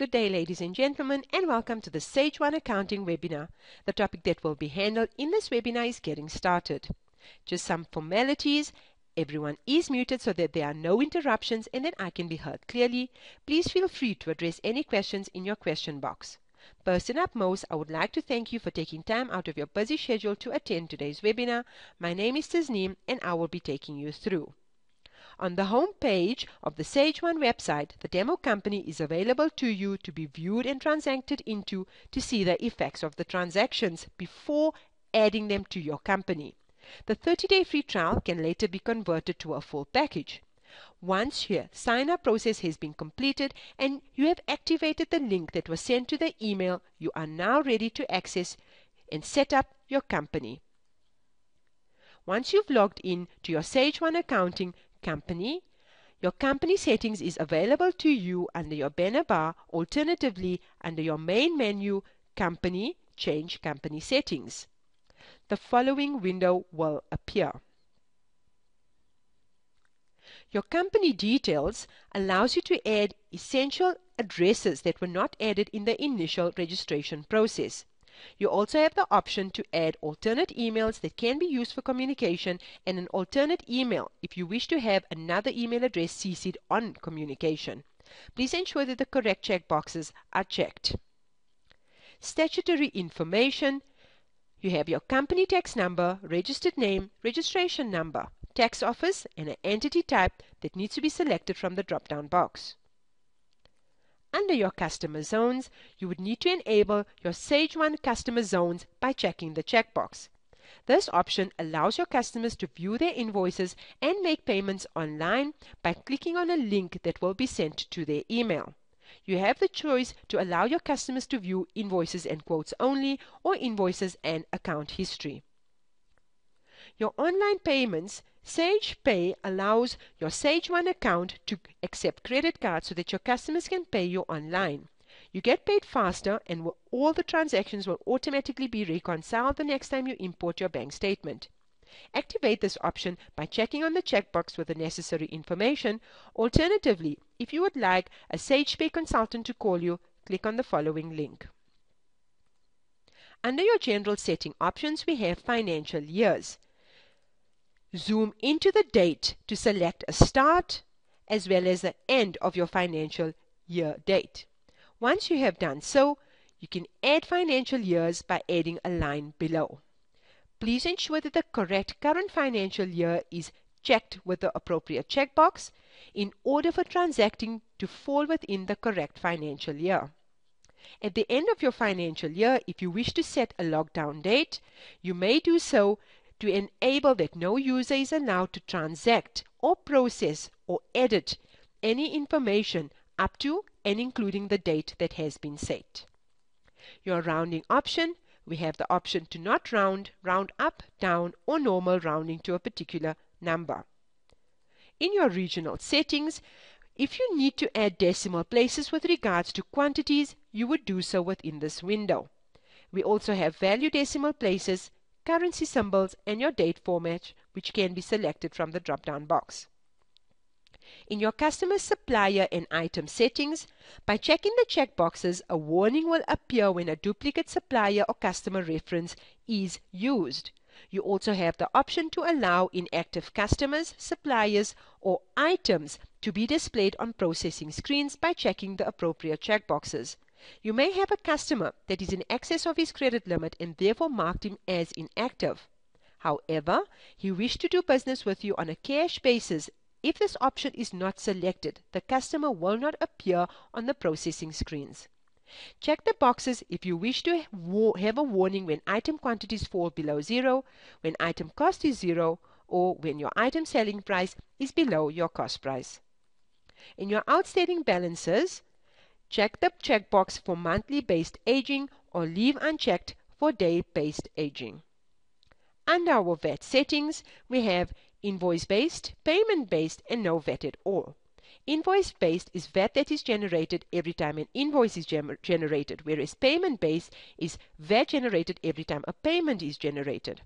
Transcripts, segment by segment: Good day, ladies and gentlemen, and welcome to the Sage One Accounting webinar. The topic that will be handled in this webinar is getting started. Just some formalities. Everyone is muted so that there are no interruptions and that I can be heard clearly. Please feel free to address any questions in your question box. First and upmost, I would like to thank you for taking time out of your busy schedule to attend today's webinar. My name is Tasneem and I will be taking you through. On the home page of the Sage One website, the demo company is available to you to be viewed and transacted into to see the effects of the transactions before adding them to your company. The 30-day free trial can later be converted to a full package. Once your sign-up process has been completed and you have activated the link that was sent to the email, you are now ready to access and set up your company. Once you've logged in to your Sage One Accounting company, your company settings is available to you under your banner bar. Alternatively, under your main menu, Company, change company settings. The following window will appear. Your company details allows you to add essential addresses that were not added in the initial registration process. You also have the option to add alternate emails that can be used for communication and an alternate email if you wish to have another email address CC'd on communication. Please ensure that the correct checkboxes are checked. Statutory information. You have your company tax number, registered name, registration number, tax office, and an entity type that needs to be selected from the drop-down box. Under your customer zones, you would need to enable your Sage One customer zones by checking the checkbox. This option allows your customers to view their invoices and make payments online by clicking on a link that will be sent to their email. You have the choice to allow your customers to view invoices and quotes only, or invoices and account history. Your online payments, Sage Pay allows your Sage One account to accept credit cards so that your customers can pay you online. You get paid faster and all the transactions will automatically be reconciled the next time you import your bank statement. Activate this option by checking on the checkbox with the necessary information. Alternatively, if you would like a Sage Pay consultant to call you, click on the following link. Under your general setting options, we have financial years. Zoom into the date to select a start as well as the end of your financial year date. Once you have done so, you can add financial years by adding a line below. Please ensure that the correct current financial year is checked with the appropriate checkbox in order for transacting to fall within the correct financial year. At the end of your financial year, if you wish to set a lockdown date, you may do so to enable that no user is allowed to transact or process or edit any information up to and including the date that has been set. Your rounding option, we have the option to not round, round up, down, or normal rounding to a particular number. In your regional settings, if you need to add decimal places with regards to quantities, you would do so within this window. We also have value decimal places, currency symbols, and your date format, which can be selected from the drop-down box. In your customer, supplier, and item settings, by checking the checkboxes, a warning will appear when a duplicate supplier or customer reference is used. You also have the option to allow inactive customers, suppliers, or items to be displayed on processing screens by checking the appropriate checkboxes. You may have a customer that is in excess of his credit limit and therefore marked him as inactive. However, he wished to do business with you on a cash basis. If this option is not selected, the customer will not appear on the processing screens. Check the boxes if you wish to have a warning when item quantities fall below zero, when item cost is zero, or when your item selling price is below your cost price. In your outstanding balances, check the checkbox for monthly-based aging or leave unchecked for day-based aging. Under our VAT settings, we have invoice-based, payment-based, and no VAT at all. Invoice-based is VAT that is generated every time an invoice is generated, whereas payment-based is VAT generated every time a payment is generated.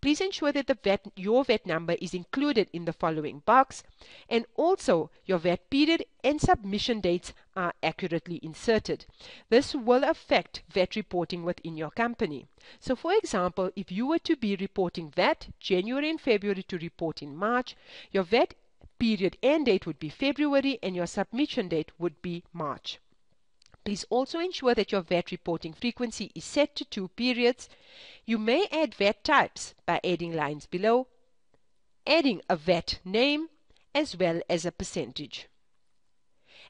please ensure that your VAT number is included in the following box, and also your VAT period and submission dates are accurately inserted. This will affect VAT reporting within your company. So for example, if you were to be reporting VAT January and February to report in March, your VAT period end date would be February and your submission date would be March. Please also ensure that your VAT reporting frequency is set to 2 periods. You may add VAT types by adding lines below, adding a VAT name as well as a percentage.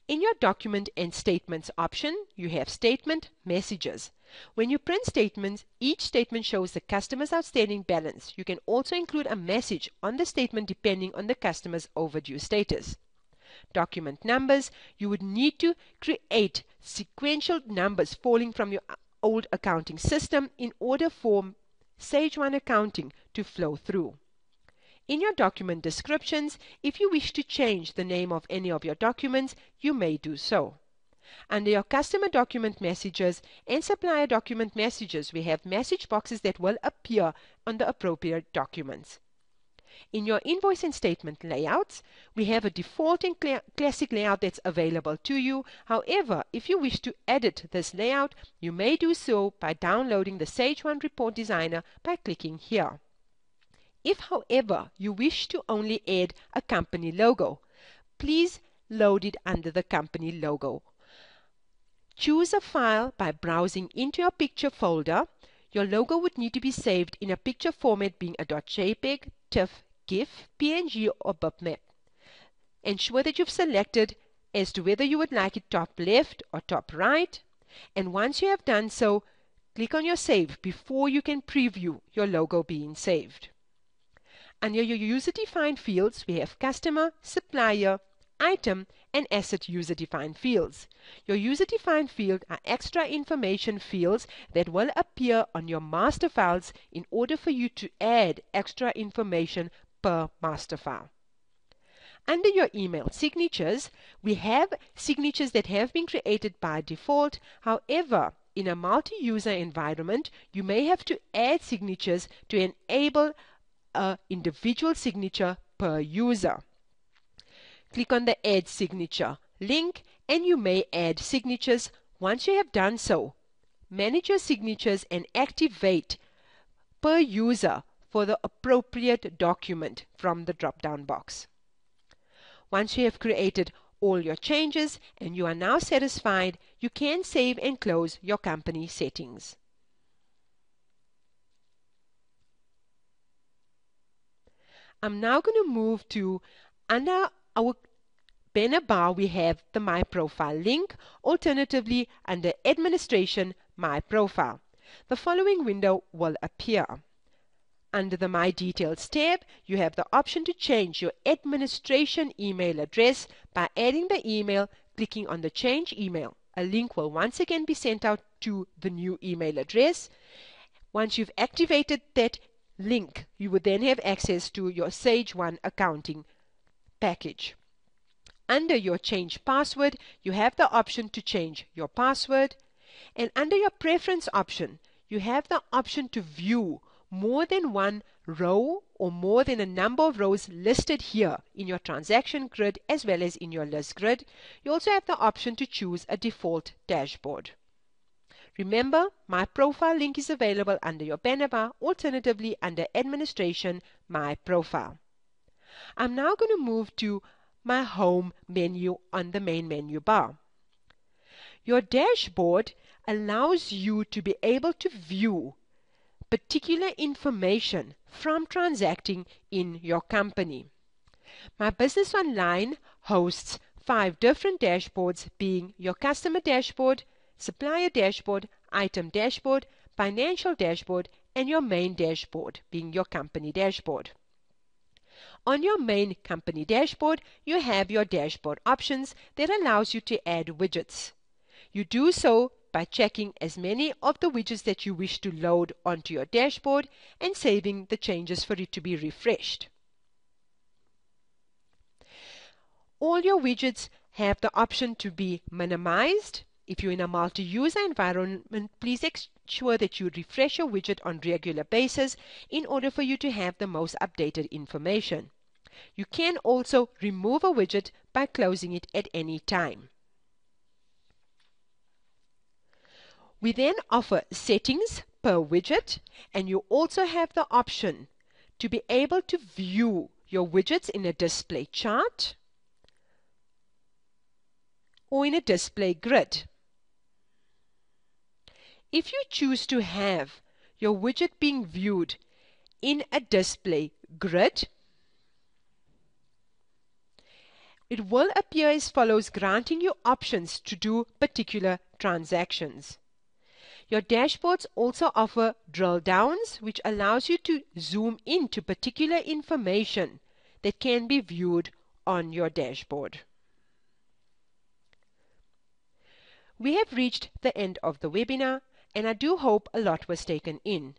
In your document and statements option, you have statement messages. When you print statements, each statement shows the customer's outstanding balance. You can also include a message on the statement depending on the customer's overdue status. Document numbers, you would need to create sequential numbers falling from your old accounting system in order for Sage One Accounting to flow through. In your document descriptions, if you wish to change the name of any of your documents, you may do so. Under your customer document messages and supplier document messages, we have message boxes that will appear on the appropriate documents. In your invoice and statement layouts, we have a default and classic layout that's available to you. However, if you wish to edit this layout, you may do so by downloading the Sage One Report Designer by clicking here. If, however, you wish to only add a company logo, please load it under the company logo. Choose a file by browsing into your picture folder. Your logo would need to be saved in a picture format being a .jpg, TIFF, GIF, PNG or bitmap. Ensure that you've selected as to whether you would like it top left or top right, and once you have done so, click on your save before you can preview your logo being saved. Under your user-defined fields, we have customer, supplier, item and asset user-defined fields. Your user-defined fields are extra information fields that will appear on your master files in order for you to add extra information per master file. Under your email signatures, we have signatures that have been created by default. However, in a multi-user environment, you may have to add signatures to enable an individual signature per user. Click on the Add Signature link and you may add signatures. Once you have done so, manage your signatures and activate per user for the appropriate document from the drop-down box. Once you have created all your changes and you are now satisfied, you can save and close your company settings. I'm now going to move to under our banner bar, we have the My Profile link, alternatively under Administration, My Profile. The following window will appear. Under the My Details tab, you have the option to change your administration email address by adding the email, clicking on the Change Email. A link will once again be sent out to the new email address. Once you've activated that link, you would then have access to your Sage One Accounting package. Under your change password, you have the option to change your password, and under your preference option, you have the option to view more than one row or more than a number of rows listed here in your transaction grid as well as in your list grid. You also have the option to choose a default dashboard. Remember, My Profile link is available under your banner bar, alternatively under Administration, My Profile. I'm now going to move to my home menu on the main menu bar. Your dashboard allows you to be able to view particular information from transacting in your company. My Business Online hosts 5 different dashboards being your customer dashboard, supplier dashboard, item dashboard, financial dashboard and your main dashboard being your company dashboard. On your main company dashboard, you have your dashboard options that allows you to add widgets. You do so by checking as many of the widgets that you wish to load onto your dashboard and saving the changes for it to be refreshed. All your widgets have the option to be minimized If you're in a multi-user environment, please ensure that you refresh your widget on a regular basis in order for you to have the most updated information. You can also remove a widget by closing it at any time. We then offer settings per widget, and you also have the option to be able to view your widgets in a display chart or in a display grid. If you choose to have your widget being viewed in a display grid, it will appear as follows, granting you options to do particular transactions. Your dashboards also offer drill downs, which allows you to zoom into particular information that can be viewed on your dashboard. We have reached the end of the webinar, and I do hope a lot was taken in.